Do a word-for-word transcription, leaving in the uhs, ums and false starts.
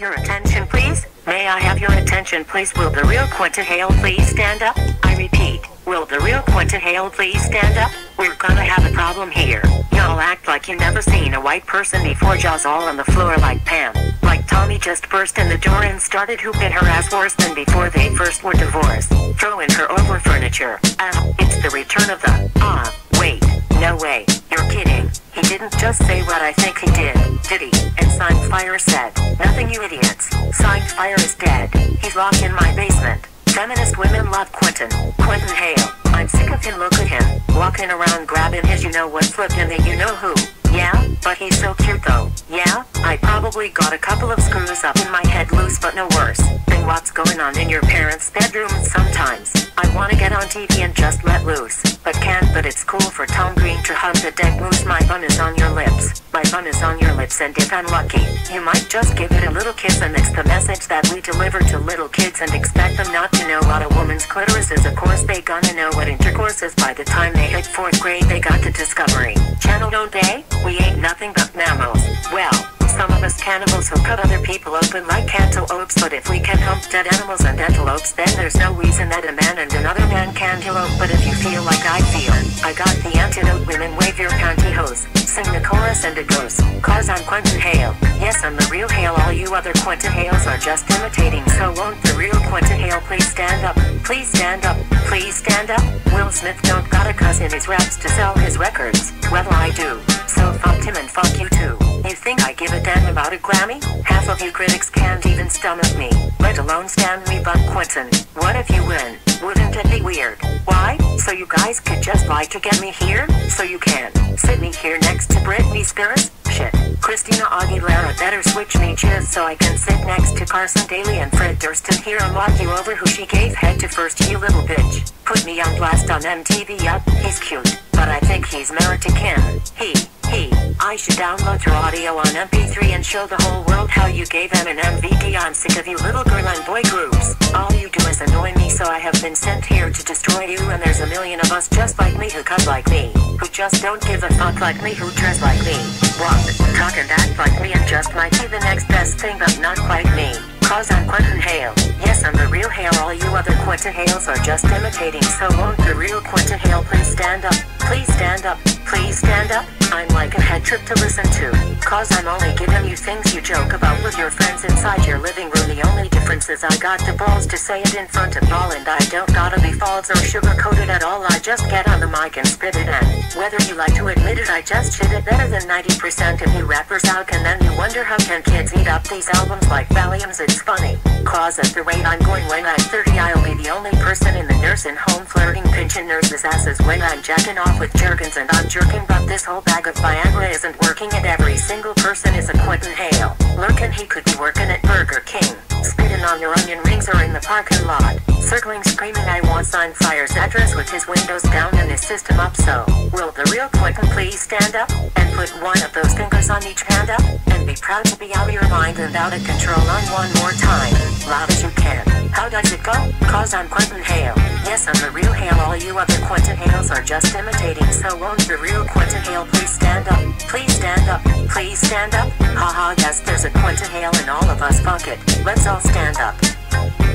your attention, please? May I have your attention, please? Will the real Quentin Hale please stand up? I repeat, will the real Quentin Hale please stand up? We're gonna have a problem here. Y'all act like you never seen a white person before, jaws all on the floor like Pam. Like Tommy just burst in the door and started hooping her ass worse than before they first were divorced. Throwing her over furniture. Ah, it's the return of the, ah, wait, no way, you're kidding. He didn't just say what I think he did, did he? And Signedfire said, nothing, you idiots. Signedfire is dead. He's locked in my basement. Feminist women love Quentin. Quentin Hale. I'm sick of him. Look at him. Walking around grabbing his you know what flipped in the you know who. Yeah, but he's so cute though. Yeah, I probably got a couple of screws up in my head loose, but no worse than what's going on in your parents' bedroom sometimes. I wanna get on T V and just let loose, but can't. But it's cool for Tom Green to hug the dead moose. My bun is on your lips. My bun is on your lips, and if I'm lucky, you might just give it a little kiss. And it's the message that we deliver to little kids and expect them not to know what a woman's clitoris is. Of course they gonna know what intercourse is by the time they hit fourth grade. They got to Discovery Channel, don't they? We ain't nothing but mammals. Well, some of us cannibals who cut other people open like cantaloupes, but if we can hump dead animals and antelopes, then there's no reason that a man and another man can't elope. But if you feel like I feel, I got the antidote. Women, wave your pantyhose, sing the chorus and it goes, cause I'm Quentin Hale. Yes, I'm the real Hale. All you other Quentin Hales are just imitating. So won't the real Quentin Hale please stand up? Please stand up. Please stand up. Will Smith don't gotta cuss in his raps to sell his records. Well, I do. So fuck him and fuck you too. You think I give a damn about a Grammy? Half of you critics can't even stomach me, let alone stand me. But Quentin, what if you win? Wouldn't it be weird? Why? So you guys could just lie to get me here? So you can sit me here next to Britney Spears? Shit. Christina Aguilera better switch me chairs so I can sit next to Carson Daly and Fred Durston here and walk you over who she gave head to first, you little bitch. Put me on blast on M T V, up. He's cute, but I think he's married to Kim. He. Hey, I should download your audio on M P three and show the whole world how you gave them an M V P. I'm sick of you little girl and boy groups. All you do is annoy me, so I have been sent here to destroy you. And there's a million of us just like me who cut like me, who just don't give a fuck like me, who dress like me, walk, talk and act like me, and just might be the next best thing, but not quite me. Cause I'm Quentin Hale. Yes, I'm the real Hale. All you other Quentin Hales are just imitating. So won't the real Quentin Hale please stand up? Please stand up. Please stand up. I'm like a head trip to listen to, cause I'm only giving you things you joke about with your friends inside your living room. The only difference is I got the balls to say it in front of y'all, and I don't gotta be false or sugar-coated at all. I just get on the mic and spit it, and whether you like to admit it, I just shit it better than ninety percent of you rappers out. And then you wonder how can kids eat up these albums like Valiums. It's funny, cause at the rate I'm going, when I'm thirty I'll be the only person in the nursing home flirting, pinching nurses' asses when I'm jacking off with Jergens. And I'm jerking, but this whole bag of Viagra isn't working, and every single person is a Quentin Hale. Look, and he could be working at Burger King, spitting on your onion rings, or in the parking lot, circling screaming, I want Signedfire's address, with his windows down and his system up. So will the real Quentin please stand up, and put one of those fingers on each hand up, and be proud to be out of your mind and out of control on one more time, loud as you can. How does it go? Cause I'm Quentin Hale. Yes, I'm the real Hale. All you other Quentin Hales are just imitating. So won't the real Quentin Hale please stand up? Please stand up. Please stand up. Haha, yes, there's a Quentin Hale in all of us. Fuck it. Let's all stand up.